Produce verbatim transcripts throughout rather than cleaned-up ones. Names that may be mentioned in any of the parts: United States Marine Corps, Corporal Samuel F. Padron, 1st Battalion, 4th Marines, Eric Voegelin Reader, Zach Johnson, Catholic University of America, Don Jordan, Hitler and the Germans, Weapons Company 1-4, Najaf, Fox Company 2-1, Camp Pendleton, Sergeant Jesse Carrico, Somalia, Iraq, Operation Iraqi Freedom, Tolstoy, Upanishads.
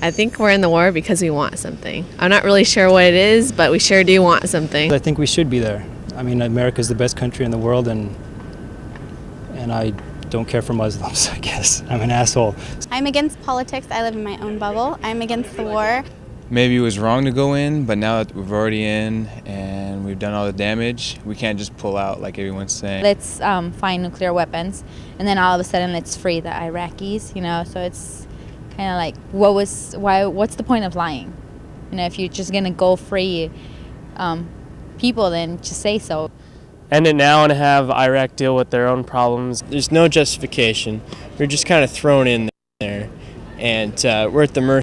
I think we're in the war because we want something. I'm not really sure what it is, but we sure do want something. I think we should be there. I mean, America's the best country in the world, and and I don't care for Muslims, I guess. I'm an asshole. I'm against politics. I live in my own bubble. I'm against the war. Maybe it was wrong to go in, but now that we're already in and we've done all the damage, we can't just pull out like everyone's saying. Let's um, find nuclear weapons, and then all of a sudden let's free the Iraqis, you know, so it's kind of like, what was, why, what's the point of lying? You know, if you're just gonna go free um, people, then just say so. End it now and have Iraq deal with their own problems. There's no justification. We're just kind of thrown in there, and uh, we're at the mercy.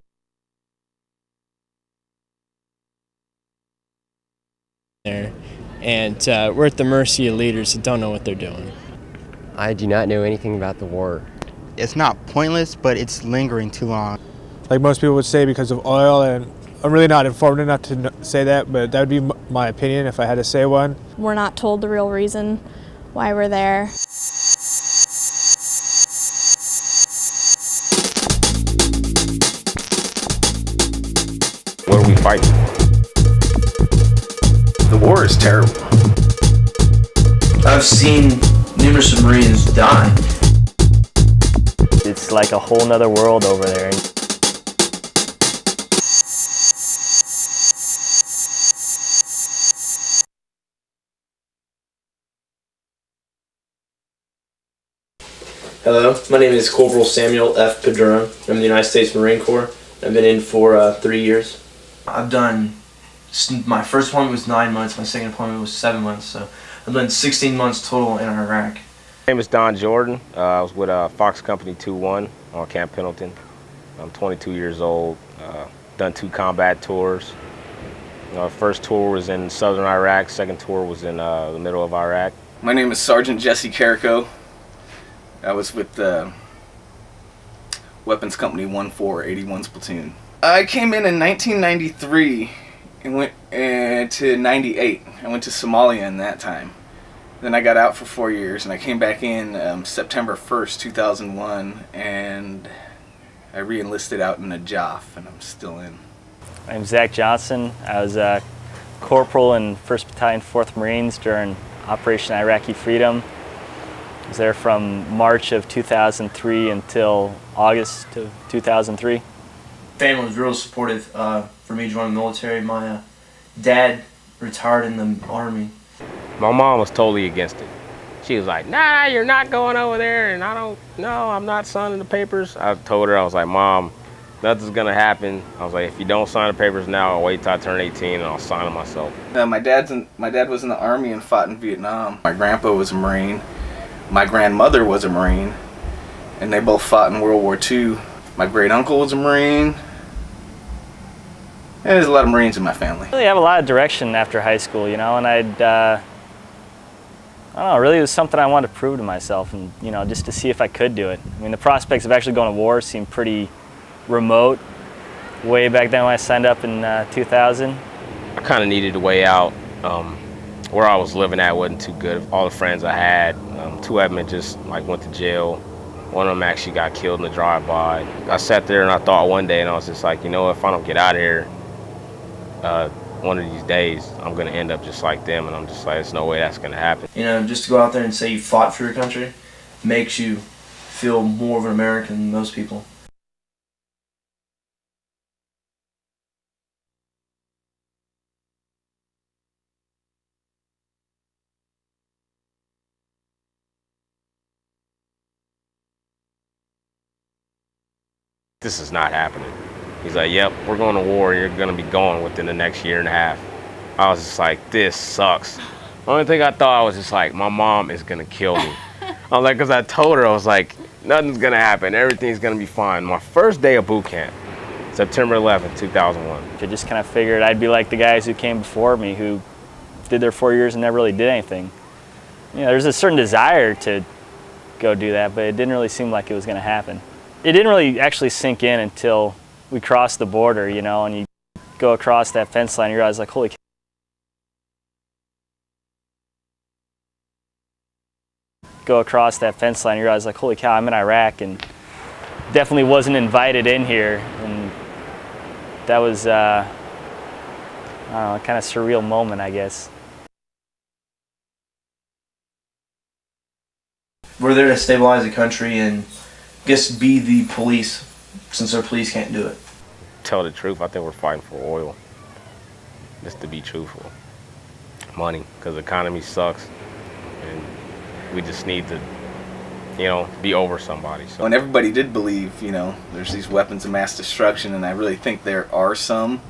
There, and uh, we're at the mercy of leaders that don't know what they're doing. I do not know anything about the war. It's not pointless, but it's lingering too long. Like most people would say, because of oil, and I'm really not informed enough to say that, but that would be my opinion if I had to say one. We're not told the real reason why we're there. What are we fighting for? The war is terrible. I've seen numerous Marines die. It's like a whole nother world over there. Hello, my name is Corporal Samuel F. Padron. I'm in the United States Marine Corps. I've been in for uh, three years. I've done My first appointment was nine months, my second appointment was seven months, so I've been sixteen months total in Iraq. My name is Don Jordan. Uh, I was with uh, Fox Company two one on Camp Pendleton. I'm twenty-two years old, uh, done two combat tours. You know, first tour was in southern Iraq, second tour was in uh, the middle of Iraq. My name is Sergeant Jesse Carrico. I was with uh, Weapons Company one four, eighty-first Platoon. I came in in nineteen ninety-three. And went uh, to ninety-eight. I went to Somalia in that time. Then I got out for four years, and I came back in um, September first, two thousand one, and I re-enlisted out in Najaf, and I'm still in. I'm Zach Johnson. I was a corporal in first Battalion, fourth Marines during Operation Iraqi Freedom. I was there from March of two thousand three until August of two thousand three. Family was real supportive uh, for me joining the military. My uh, dad retired in the Army. My mom was totally against it. She was like, nah, you're not going over there, and I don't, no, I'm not signing the papers. I told her, I was like, Mom, nothing's gonna happen. I was like, if you don't sign the papers now, I'll wait till I turn eighteen and I'll sign them myself. Uh, my, dad's in, my dad was in the Army and fought in Vietnam. My grandpa was a Marine. My grandmother was a Marine, and they both fought in World War Two. My great uncle was a Marine. And there's a lot of Marines in my family. I really have a lot of direction after high school, you know, and I'd, uh, I don't know, really it was something I wanted to prove to myself, and, you know, just to see if I could do it. I mean, the prospects of actually going to war seemed pretty remote way back then when I signed up in uh, two thousand. I kind of needed a way out. Um, where I was living at wasn't too good. All the friends I had, um, two of them had just, like, went to jail. One of them actually got killed in a drive-by. I sat there and I thought one day, and I was just like, you know, if I don't get out of here uh, one of these days, I'm gonna end up just like them, and I'm just like, there's no way that's gonna happen. You know, just to go out there and say you fought for your country makes you feel more of an American than most people. This is not happening. He's like, yep, we're going to war. You're going to be gone within the next year and a half. I was just like, this sucks. The only thing I thought, I was just like, my mom is going to kill me. I was like, because I told her, I was like, nothing's going to happen. Everything's going to be fine. My first day of boot camp, September eleventh, two thousand one. I just kind of figured I'd be like the guys who came before me, who did their four years and never really did anything. You know, there's a certain desire to go do that, but it didn't really seem like it was going to happen. It didn't really actually sink in until we crossed the border, you know, and you go across that fence line, you realize, like, holy cow. Go across that fence line, you realize, like, holy cow, I'm in Iraq, and definitely wasn't invited in here, and that was uh, I don't know, a kind of surreal moment, I guess. We're there to stabilize the country and, I guess, be the police, since our police can't do it. Tell the truth, I think we're fighting for oil, just to be truthful. Money, because the economy sucks, and we just need to, you know, be over somebody. So. Well, and everybody did believe, you know, there's these weapons of mass destruction, and I really think there are some,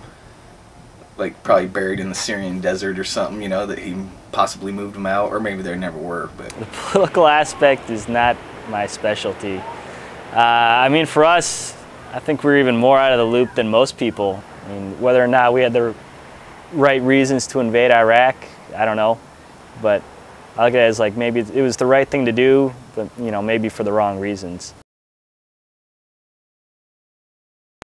like probably buried in the Syrian desert or something, you know, that he possibly moved them out, or maybe there never were. But the political aspect is not my specialty. Uh, I mean, for us, I think we're even more out of the loop than most people. I mean, whether or not we had the right reasons to invade Iraq, I don't know, but I look at it as like maybe it was the right thing to do, but, you know, maybe for the wrong reasons.